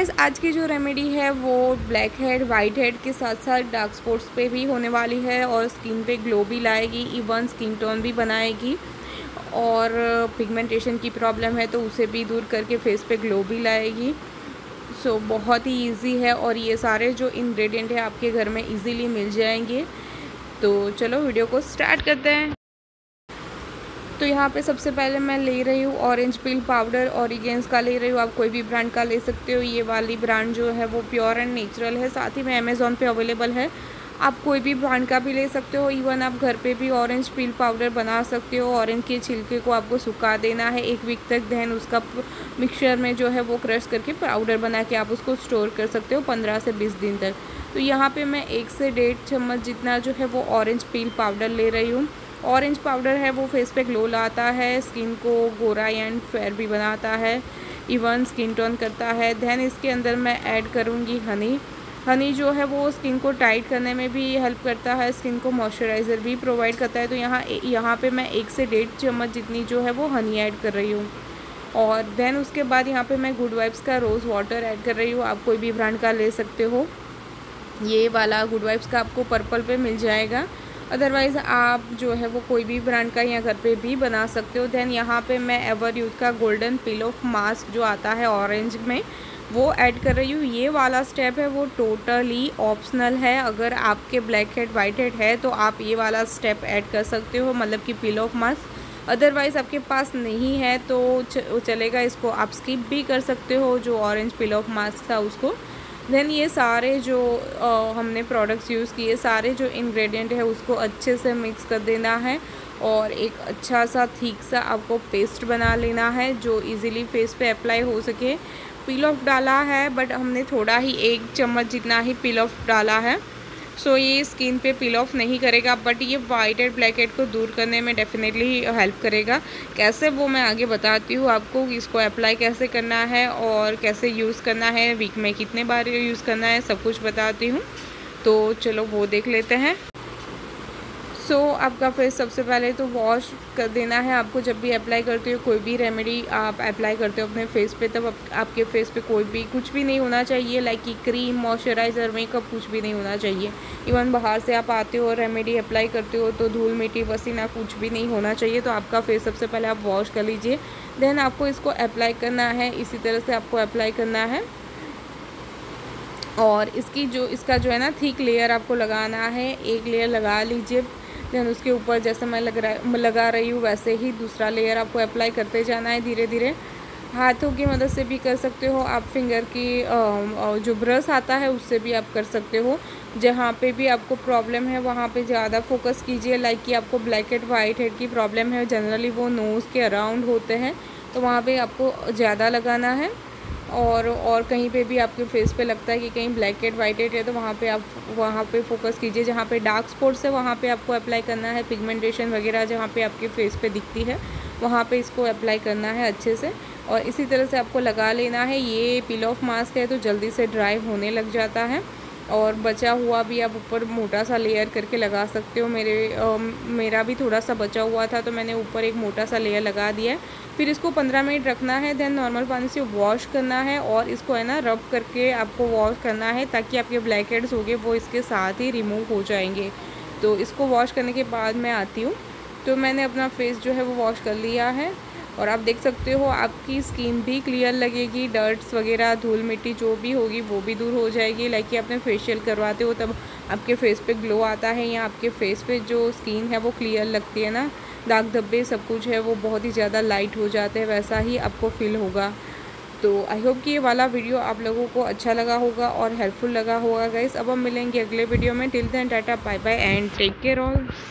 Guys आज की जो रेमेडी है वो ब्लैक हेड वाइट हेड के साथ साथ डार्क स्पॉट्स पे भी होने वाली है और स्किन पे ग्लो भी लाएगी, इवन स्किन टोन भी बनाएगी और पिगमेंटेशन की प्रॉब्लम है तो उसे भी दूर करके फेस पे ग्लो भी लाएगी। सो बहुत ही इजी है और ये सारे जो इंग्रेडिएंट है आपके घर में इजीली मिल जाएंगे। तो चलो वीडियो को स्टार्ट करते हैं। तो यहाँ पे सबसे पहले मैं ले रही हूँ ऑरेंज पील पाउडर, ऑरिगेंस का ले रही हूँ, आप कोई भी ब्रांड का ले सकते हो। ये वाली ब्रांड जो है वो प्योर एंड नेचुरल है, साथ ही में अमेज़ॉन पे अवेलेबल है, आप कोई भी ब्रांड का भी ले सकते हो। इवन आप घर पे भी ऑरेंज पील पाउडर बना सकते हो। ऑरेंज के छिलके को आपको सुखा देना है 1 वीक तक, देन उसका मिक्सचर में जो है वो क्रश करके पाउडर बना के आप उसको स्टोर कर सकते हो 15 से 20 दिन तक। तो यहाँ पर मैं 1 से 1.5 चम्मच जितना जो है वो ऑरेंज पील पाउडर ले रही हूँ। ऑरेंज पाउडर है वो फेस पे ग्लो लाता है, स्किन को गोरा एंड फेयर भी बनाता है, इवन स्किन टोन करता है। देन इसके अंदर मैं ऐड करूँगी हनी। हनी जो है वो स्किन को टाइट करने में भी हेल्प करता है, स्किन को मॉइस्चराइज़र भी प्रोवाइड करता है। तो यहाँ पे मैं 1 से 1.5 चम्मच जितनी जो है वो हनी ऐड कर रही हूँ। और देन उसके बाद यहाँ पर मैं गुड वाइब्स का रोज़ वाटर ऐड कर रही हूँ, आप कोई भी ब्रांड का ले सकते हो। ये वाला गुड वाइब्स का आपको पर्पल पे मिल जाएगा, अदरवाइज़ आप जो है वो कोई भी ब्रांड का या घर पे भी बना सकते हो। देन यहाँ पे मैं एवरयूथ का गोल्डन पिल ऑफ मास्क जो आता है ऑरेंज में वो ऐड कर रही हूँ। ये वाला स्टेप है वो टोटली ऑप्शनल है, अगर आपके ब्लैक हेड वाइट हेड है तो आप ये वाला स्टेप ऐड कर सकते हो, मतलब कि पिल ऑफ मास्क। अदरवाइज़ आपके पास नहीं है तो चलेगा, इसको आप स्किप भी कर सकते हो जो ऑरेंज पिल ऑफ मास्क था उसको। देन ये सारे जो हमने प्रोडक्ट्स यूज़ किए, सारे जो इंग्रेडिएंट है उसको अच्छे से मिक्स कर देना है और एक अच्छा सा ठीक सा आपको पेस्ट बना लेना है जो इजीली फेस पे अप्लाई हो सके। पील ऑफ डाला है बट हमने थोड़ा ही 1 चम्मच जितना ही पील ऑफ डाला है, सो ये स्किन पे पील ऑफ नहीं करेगा बट ये वाइट हेड ब्लैक हेड को दूर करने में डेफिनेटली हेल्प करेगा। कैसे वो मैं आगे बताती हूँ आपको, इसको अप्लाई कैसे करना है और कैसे यूज़ करना है, वीक में कितने बार यूज़ करना है, सब कुछ बताती हूँ। तो चलो वो देख लेते हैं। सो आपका फेस सबसे पहले तो वॉश कर देना है। आपको जब भी अप्लाई करते हो, कोई भी रेमेडी आप अप्लाई करते हो अपने फेस पे, तब आपके फेस पे कोई भी कुछ भी नहीं होना चाहिए, लाइक कि क्रीम, मॉइस्चराइज़र, मेकअप कुछ भी नहीं होना चाहिए। इवन बाहर से आप आते हो और रेमेडी अप्लाई करते हो तो धूल मिट्टी पसीना कुछ भी नहीं होना चाहिए। तो आपका फेस सबसे पहले आप वॉश कर लीजिए, देन आपको इसको अप्लाई करना है, इसी तरह से आपको अप्लाई करना है और इसका जो है ना थिक लेयर आपको लगाना है। एक लेयर लगा लीजिए, देन उसके ऊपर जैसे मैं लगा रही हूँ वैसे ही दूसरा लेयर आपको अप्लाई करते जाना है धीरे धीरे। हाथों की मदद से भी कर सकते हो आप, फिंगर की जो ब्रश आता है उससे भी आप कर सकते हो। जहाँ पे भी आपको प्रॉब्लम है वहाँ पे ज़्यादा फोकस कीजिए, लाइक कि आपको ब्लैक हेड वाइट हेड की प्रॉब्लम है, जनरली वो नोज़ के अराउंड होते हैं तो वहाँ पर आपको ज़्यादा लगाना है। और कहीं पे भी आपके फेस पे लगता है कि कहीं ब्लैक हेड वाइट हेड है तो वहाँ पे फोकस कीजिए। जहाँ पे डार्क स्पॉट्स है वहाँ पे आपको अप्लाई करना है, पिगमेंटेशन वगैरह जहाँ पे आपके फेस पे दिखती है वहाँ पे इसको अप्लाई करना है अच्छे से और इसी तरह से आपको लगा लेना है। ये पिल ऑफ मास्क है तो जल्दी से ड्राई होने लग जाता है और बचा हुआ भी आप ऊपर मोटा सा लेयर करके लगा सकते हो। मेरा भी थोड़ा सा बचा हुआ था तो मैंने ऊपर एक मोटा सा लेयर लगा दिया है। फिर इसको 15 मिनट रखना है, देन नॉर्मल पानी से वॉश करना है और इसको है ना रब करके आपको वॉश करना है ताकि आपके ब्लैक हेड्स हो गए वो इसके साथ ही रिमूव हो जाएंगे। तो इसको वॉश करने के बाद मैं आती हूँ। तो मैंने अपना फेस जो है वो वॉश कर लिया है और आप देख सकते हो आपकी स्किन भी क्लियर लगेगी, डर्ट्स वगैरह धूल मिट्टी जो भी होगी वो भी दूर हो जाएगी। लाइक कि आपने फेशियल करवाते हो तब आपके फेस पे ग्लो आता है या आपके फेस पे जो स्किन है वो क्लियर लगती है ना, दाग धब्बे सब कुछ है वो बहुत ही ज़्यादा लाइट हो जाते हैं, वैसा ही आपको फील होगा। तो आई होप कि ये वाला वीडियो आप लोगों को अच्छा लगा होगा और हेल्पफुल लगा होगा गाइस। अब हम मिलेंगे अगले वीडियो में, till then tata, bye bye and take care all.